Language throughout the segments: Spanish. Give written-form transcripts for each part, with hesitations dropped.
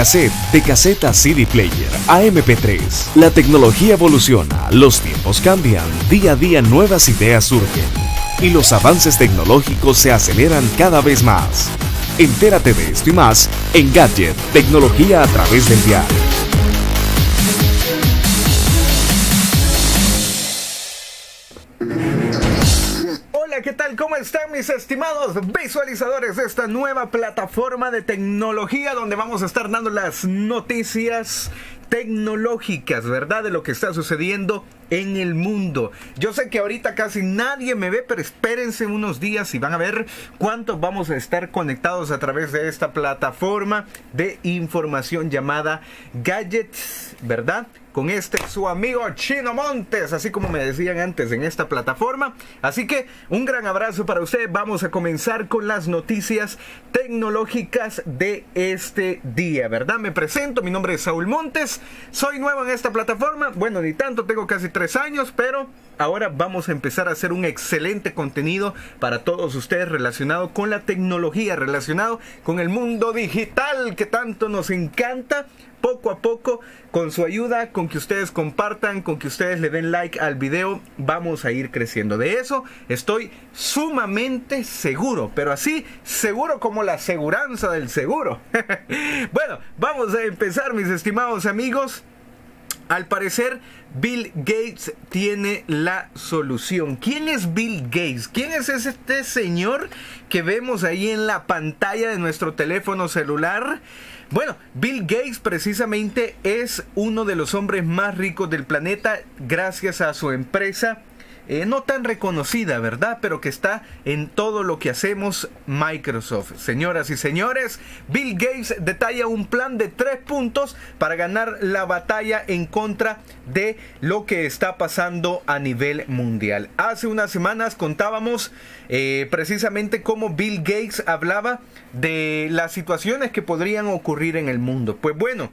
cassette, de cassette a CD player, a MP3. La tecnología evoluciona, los tiempos cambian, día a día nuevas ideas surgen y los avances tecnológicos se aceleran cada vez más. Entérate de esto y más en Gadget, tecnología a través del diario. ¿Qué tal? ¿Cómo están mis estimados visualizadores de esta nueva plataforma de tecnología donde vamos a estar dando las noticias tecnológicas, ¿verdad? De lo que está sucediendo en el mundo. Yo sé que ahorita casi nadie me ve, pero espérense unos días y van a ver cuántos vamos a estar conectados a través de esta plataforma de información llamada Gadgets, ¿verdad? Con este su amigo Chino Montes, así como me decían antes en esta plataforma. Así que un gran abrazo para ustedes. Vamos a comenzar con las noticias tecnológicas de este día, ¿verdad? Me presento, mi nombre es Saúl Montes. Soy nuevo en esta plataforma, bueno, ni tanto, tengo casi 3 años, pero ahora vamos a empezar a hacer un excelente contenido para todos ustedes relacionado con la tecnología, relacionado con el mundo digital que tanto nos encanta. Poco a poco, con su ayuda, con que ustedes compartan, con que ustedes le den like al video, vamos a ir creciendo. De eso estoy sumamente seguro, pero así seguro como la aseguranza del seguro. Bueno, vamos a empezar, mis estimados amigos. Al parecer, Bill Gates tiene la solución. ¿Quién es Bill Gates? ¿Quién es este señor que vemos ahí en la pantalla de nuestro teléfono celular? Bueno, Bill Gates precisamente es uno de los hombres más ricos del planeta gracias a su empresa, no tan reconocida, ¿verdad? Pero que está en todo lo que hacemos, Microsoft. Señoras y señores, Bill Gates detalla un plan de 3 puntos para ganar la batalla en contra de lo que está pasando a nivel mundial. Hace unas semanas contábamos precisamente cómo Bill Gates hablaba de las situaciones que podrían ocurrir en el mundo. Pues bueno,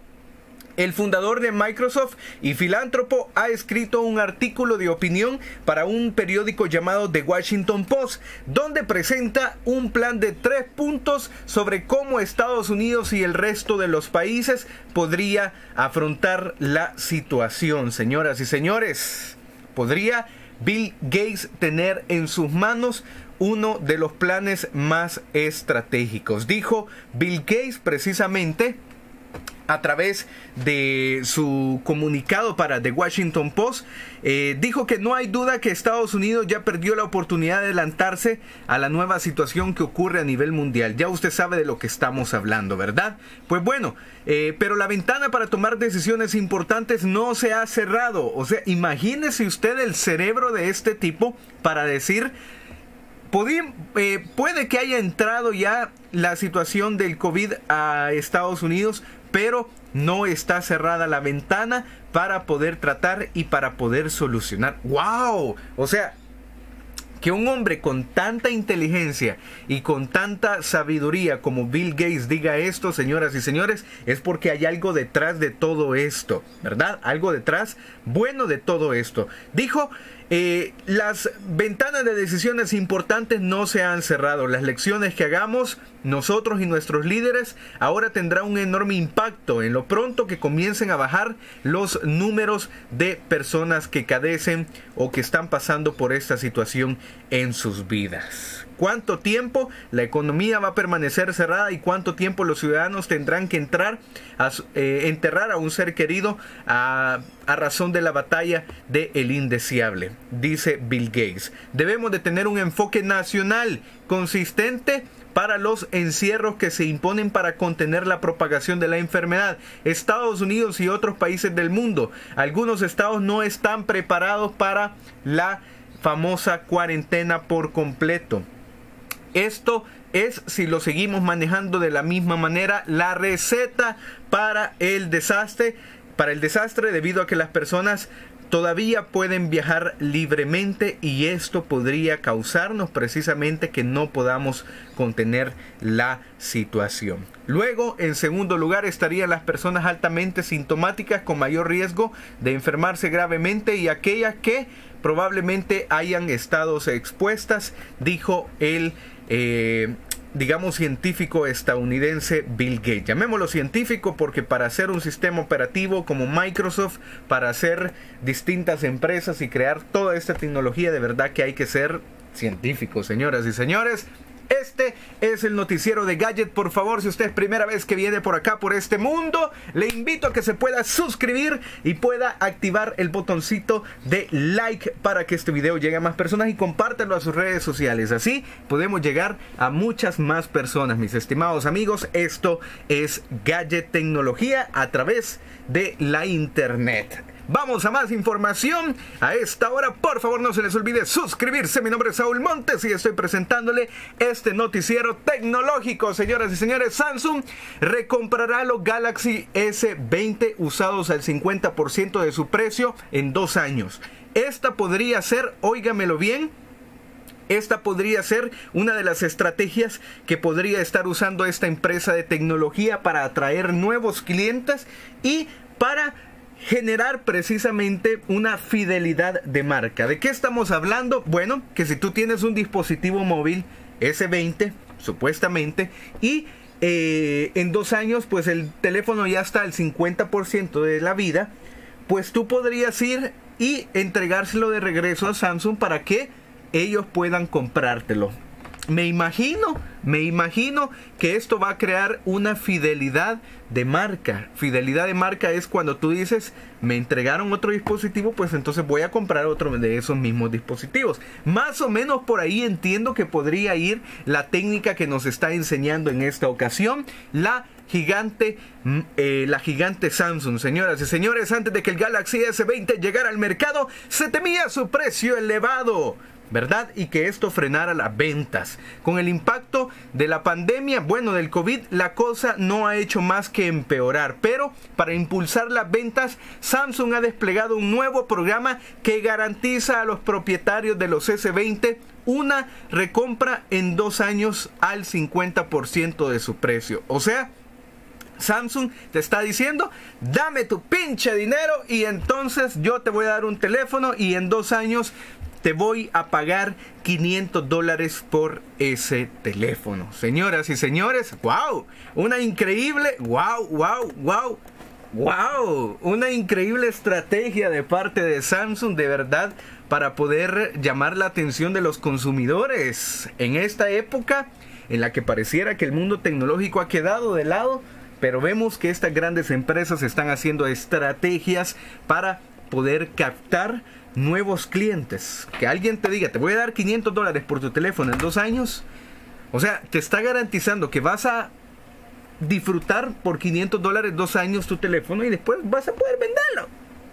el fundador de Microsoft y filántropo ha escrito un artículo de opinión para un periódico llamado The Washington Post, donde presenta un plan de 3 puntos sobre cómo Estados Unidos y el resto de los países podría afrontar la situación. Señoras y señores, ¿podría Bill Gates tener en sus manos uno de los planes más estratégicos? Dijo Bill Gates precisamente a través de su comunicado para The Washington Post. Dijo que no hay duda que Estados Unidos ya perdió la oportunidad de adelantarse a la nueva situación que ocurre a nivel mundial. Ya usted sabe de lo que estamos hablando, ¿verdad? Pues bueno, pero la ventana para tomar decisiones importantes no se ha cerrado. O sea, imagínese usted el cerebro de este tipo para decir, puede que haya entrado ya la situación del COVID a Estados Unidos, pero no está cerrada la ventana para poder tratar y para poder solucionar. ¡Wow! O sea, que un hombre con tanta inteligencia y con tanta sabiduría como Bill Gates diga esto, señoras y señores, es porque hay algo detrás de todo esto, ¿verdad? Algo detrás bueno de todo esto. Dijo, las ventanas de decisiones importantes no se han cerrado. Las lecciones que hagamos nosotros y nuestros líderes ahora tendrán un enorme impacto en lo pronto que comiencen a bajar los números de personas que padecen o que están pasando por esta situación en sus vidas. ¿Cuánto tiempo la economía va a permanecer cerrada y cuánto tiempo los ciudadanos tendrán que enterrar a un ser querido a razón de la batalla de el indeseable? Dice Bill Gates. Debemos de tener un enfoque nacional consistente para los encierros que se imponen para contener la propagación de la enfermedad. Estados Unidos y otros países del mundo. Algunos estados no están preparados para la famosa cuarentena por completo. Esto es si lo seguimos manejando de la misma manera. La receta para el desastre debido a que las personas todavía pueden viajar libremente y esto podría causarnos precisamente que no podamos contener la situación. Luego, en segundo lugar, estarían las personas altamente sintomáticas con mayor riesgo de enfermarse gravemente y aquellas que probablemente hayan estado expuestas, dijo el digamos, científico estadounidense Bill Gates. Llamémoslo científico porque para hacer un sistema operativo como Microsoft, para hacer distintas empresas y crear toda esta tecnología, de verdad que hay que ser científico, señoras y señores. Este es el noticiero de Gadget. Por favor, si usted es primera vez que viene por acá, por este mundo, le invito a que se pueda suscribir y pueda activar el botoncito de like para que este video llegue a más personas, y compártelo a sus redes sociales. Así podemos llegar a muchas más personas, mis estimados amigos. Esto es Gadget Tecnología a través de la internet. Vamos a más información a esta hora. Por favor, no se les olvide suscribirse. Mi nombre es Saúl Montes y estoy presentándole este noticiero tecnológico. Señoras y señores, Samsung recomprará los Galaxy S20 usados al 50% de su precio en 2 años. Esta podría ser, óigamelo bien, esta podría ser una de las estrategias que podría estar usando esta empresa de tecnología para atraer nuevos clientes y para generar precisamente una fidelidad de marca. ¿De qué estamos hablando? Bueno, que si tú tienes un dispositivo móvil S20, supuestamente, y en 2 años pues el teléfono ya está al 50% de la vida, pues tú podrías ir y entregárselo de regreso a Samsung para que ellos puedan comprártelo. Me imagino que esto va a crear una fidelidad de marca. Fidelidad de marca es cuando tú dices, me entregaron otro dispositivo, pues entonces voy a comprar otro de esos mismos dispositivos. Más o menos por ahí entiendo que podría ir la técnica que nos está enseñando en esta ocasión la gigante Samsung. Señoras y señores, antes de que el Galaxy S20 llegara al mercado, se temía su precio elevado, ¿verdad? Y que esto frenara las ventas. Con el impacto de la pandemia, bueno, del COVID, la cosa no ha hecho más que empeorar. Pero para impulsar las ventas, Samsung ha desplegado un nuevo programa que garantiza a los propietarios de los S20 una recompra en 2 años al 50% de su precio. O sea, Samsung te está diciendo, dame tu pinche dinero y entonces yo te voy a dar un teléfono y en 2 años te voy a pagar $500 por ese teléfono. Señoras y señores, wow, una increíble, wow, una increíble estrategia de parte de Samsung, de verdad, para poder llamar la atención de los consumidores en esta época en la que pareciera que el mundo tecnológico ha quedado de lado, pero vemos que estas grandes empresas están haciendo estrategias para poder captar nuevos clientes. Que alguien te diga, te voy a dar $500 por tu teléfono en 2 años. O sea, te está garantizando que vas a disfrutar por $500 2 años tu teléfono y después vas a poder venderlo.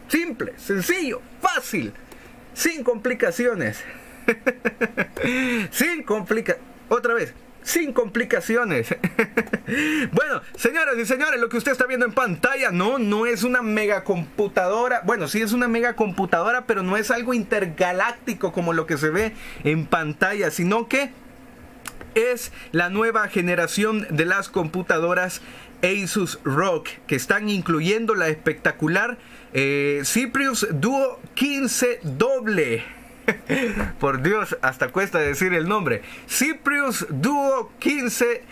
Simple, sencillo, fácil, sin complicaciones. Sin complicaciones. Bueno, señoras y señores, lo que usted está viendo en pantalla no es una megacomputadora. Bueno, sí es una megacomputadora, pero no es algo intergaláctico como lo que se ve en pantalla, sino que es la nueva generación de las computadoras Asus ROG, que están incluyendo la espectacular Zephyrus Duo 15 doble. Por Dios, hasta cuesta decir el nombre. Zephyrus Duo 15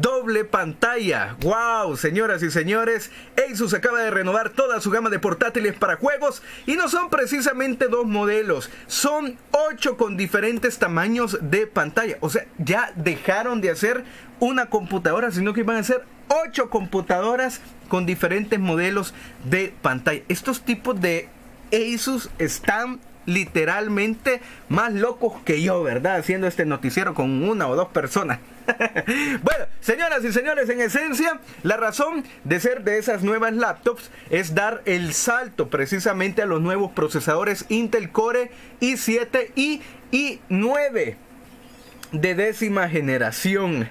doble pantalla. Wow, señoras y señores, Asus acaba de renovar toda su gama de portátiles para juegos, y no son precisamente 2 modelos, son 8 con diferentes tamaños de pantalla. O sea, ya dejaron de hacer una computadora, sino que van a hacer 8 computadoras con diferentes modelos de pantalla. Estos tipos de Asus están literalmente más locos que yo, ¿verdad? Haciendo este noticiero con 1 o 2 personas. Bueno, señoras y señores, en esencia, la razón de ser de esas nuevas laptops es dar el salto precisamente a los nuevos procesadores Intel Core i7 y i9 de 10ª generación.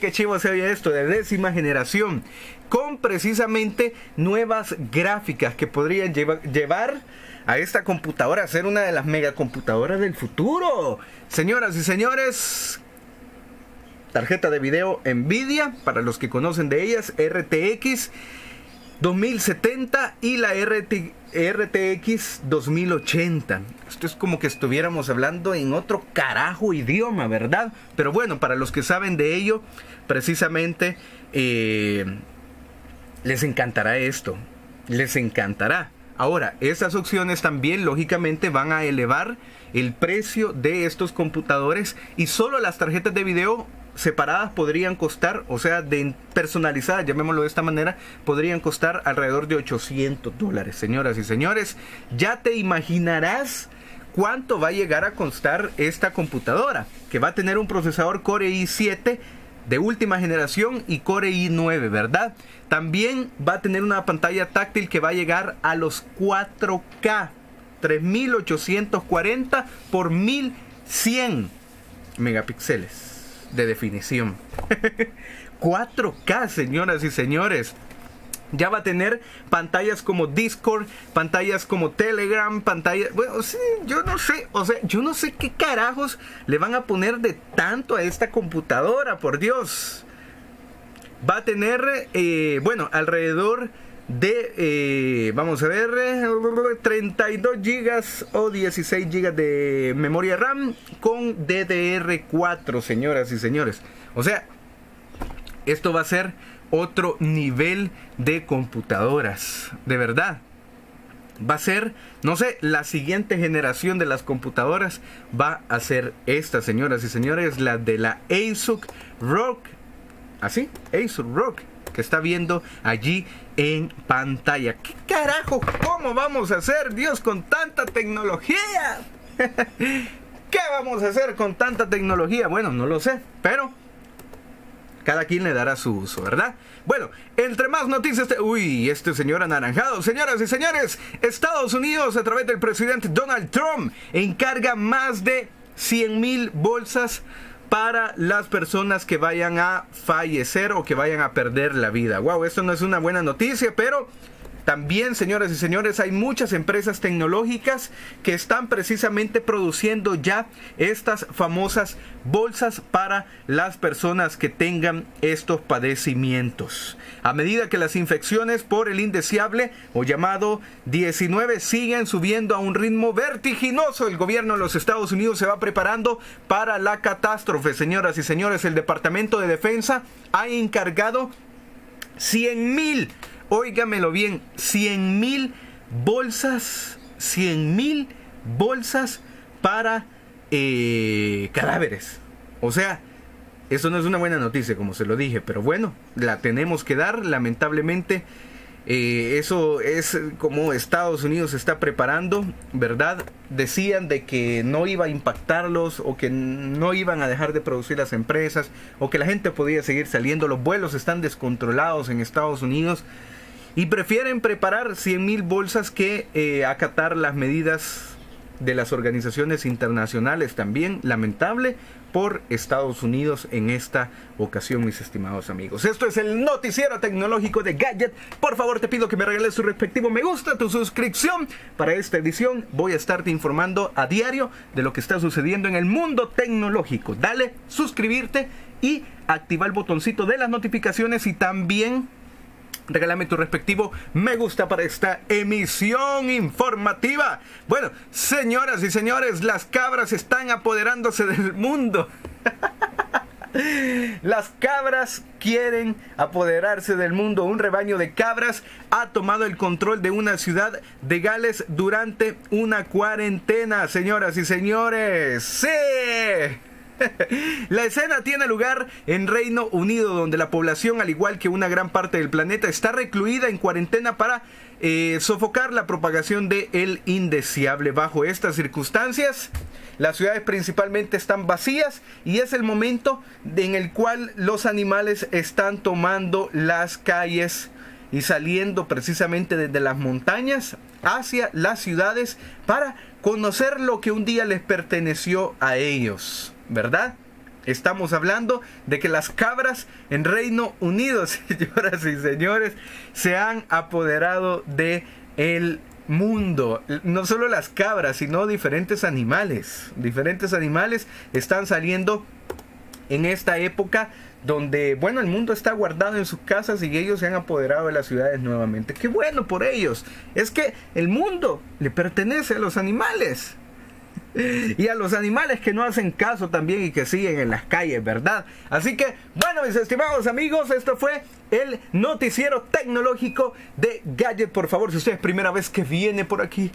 ¡Qué chivo se oye esto! De 10ª generación. Con precisamente nuevas gráficas que podrían llevar a esta computadora a ser una de las megacomputadoras del futuro. Señoras y señores, tarjeta de video Nvidia, para los que conocen de ellas, RTX 2070 y la RTX 2080. Esto es como que estuviéramos hablando en otro carajo idioma, ¿verdad? Pero bueno, para los que saben de ello, precisamente les encantará esto. Les encantará. Ahora, estas opciones también lógicamente van a elevar el precio de estos computadores, y solo las tarjetas de video separadas podrían costar, o sea, personalizadas, llamémoslo de esta manera, podrían costar alrededor de $800, señoras y señores. Ya te imaginarás cuánto va a llegar a costar esta computadora, que va a tener un procesador Core i7 de última generación y Core i9, ¿verdad? También va a tener una pantalla táctil que va a llegar a los 4K, 3840 por 1100 megapíxeles de definición. 4K, señoras y señores. Ya va a tener pantallas como Discord, pantallas como Telegram, pantallas... Bueno, sí, yo no sé, o sea, yo no sé qué carajos le van a poner de tanto a esta computadora, por Dios. Va a tener, bueno, alrededor de, vamos a ver, 32 GB o 16 GB de memoria RAM con DDR4, señoras y señores. O sea, esto va a ser otro nivel de computadoras, de verdad. Va a ser, no sé, la siguiente generación de las computadoras va a ser esta, señoras y señores, la de la Asus ROG. Así, Asus ROG, que está viendo allí en pantalla. ¿Qué carajo? ¿Cómo vamos a hacer, Dios, con tanta tecnología? ¿Qué vamos a hacer con tanta tecnología? Bueno, no lo sé, pero cada quien le dará su uso, ¿verdad? Bueno, entre más noticias... Uy, este señor anaranjado. Señoras y señores, Estados Unidos, a través del presidente Donald Trump, encarga más de 100,000 bolsas para las personas que vayan a fallecer o que vayan a perder la vida. Wow, esto no es una buena noticia, pero también, señoras y señores, hay muchas empresas tecnológicas que están precisamente produciendo ya estas famosas bolsas para las personas que tengan estos padecimientos. A medida que las infecciones por el indeseable o llamado 19 siguen subiendo a un ritmo vertiginoso, el gobierno de los Estados Unidos se va preparando para la catástrofe. Señoras y señores, el Departamento de Defensa ha encargado 100,000, óigamelo bien, 100,000 bolsas para cadáveres. O sea, eso no es una buena noticia, como se lo dije, pero bueno, la tenemos que dar. Lamentablemente, eso es como Estados Unidos se está preparando, ¿verdad? Decían de que no iba a impactarlos, o que no iban a dejar de producir las empresas, o que la gente podía seguir saliendo. Los vuelos están descontrolados en Estados Unidos y prefieren preparar 100,000 bolsas que acatar las medidas de las organizaciones internacionales. También lamentable por Estados Unidos en esta ocasión, mis estimados amigos. Esto es el noticiero tecnológico de Gadget. Por favor, te pido que me regales tu respectivo me gusta, tu suscripción para esta edición. Voy a estarte informando a diario de lo que está sucediendo en el mundo tecnológico. Dale suscribirte y activa el botoncito de las notificaciones, y también regálame tu respectivo me gusta para esta emisión informativa. Bueno, señoras y señores, las cabras están apoderándose del mundo. Las cabras quieren apoderarse del mundo. Un rebaño de cabras ha tomado el control de una ciudad de Gales durante una cuarentena, señoras y señores. ¡Sí! La escena tiene lugar en Reino Unido, donde la población, al igual que una gran parte del planeta, está recluida en cuarentena para sofocar la propagación del indeseable. Bajo estas circunstancias, las ciudades principalmente están vacías, y es el momento en el cual los animales están tomando las calles y saliendo precisamente desde las montañas hacia las ciudades para conocer lo que un día les perteneció a ellos, ¿verdad? Estamos hablando de que las cabras en Reino Unido, señoras y señores, se han apoderado del mundo. No solo las cabras, sino diferentes animales. Diferentes animales están saliendo en esta época donde, bueno, el mundo está guardado en sus casas y ellos se han apoderado de las ciudades nuevamente. ¡Qué bueno por ellos! Es que el mundo le pertenece a los animales. Y a los animales que no hacen caso también y que siguen en las calles, ¿verdad? Así que, bueno, mis estimados amigos, esto fue el noticiero tecnológico de Gadget. Por favor, si usted es primera vez que viene por aquí,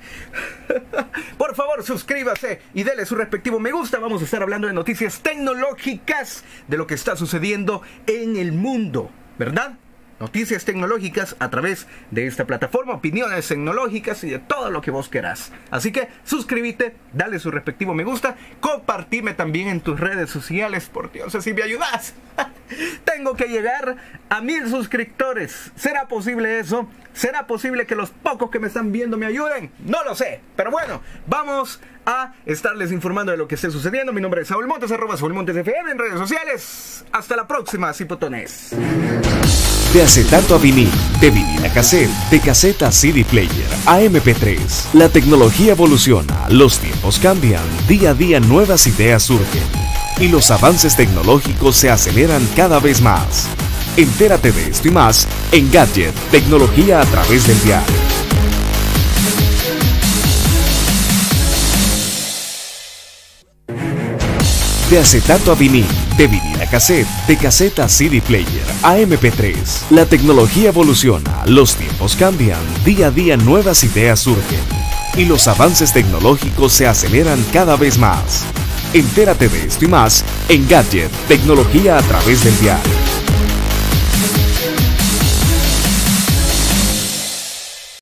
por favor, suscríbase y dele su respectivo me gusta. Vamos a estar hablando de noticias tecnológicas, de lo que está sucediendo en el mundo, ¿verdad? Noticias tecnológicas a través de esta plataforma, opiniones tecnológicas y de todo lo que vos querás. Así que suscríbete, dale su respectivo me gusta, compartime también en tus redes sociales, por Dios, así me ayudas. Tengo que llegar a 1000 suscriptores. ¿Será posible eso? ¿Será posible que los pocos que me están viendo me ayuden? No lo sé, pero bueno, vamos a estarles informando de lo que esté sucediendo. Mi nombre es Saúl Montes, @SaúlMontesFM en redes sociales. Hasta la próxima, cipotones. De acetato a vinil, de vinil a cassette, de cassette a CD player, a MP3. La tecnología evoluciona, los tiempos cambian, día a día nuevas ideas surgen y los avances tecnológicos se aceleran cada vez más. Entérate de esto y más en Gadget, tecnología a través del diario. De acetato a vinil, de vinil a cassette, de cassette a CD player, a MP3. La tecnología evoluciona, los tiempos cambian, día a día nuevas ideas surgen y los avances tecnológicos se aceleran cada vez más. Entérate de esto y más en Gadget, tecnología a través del diario.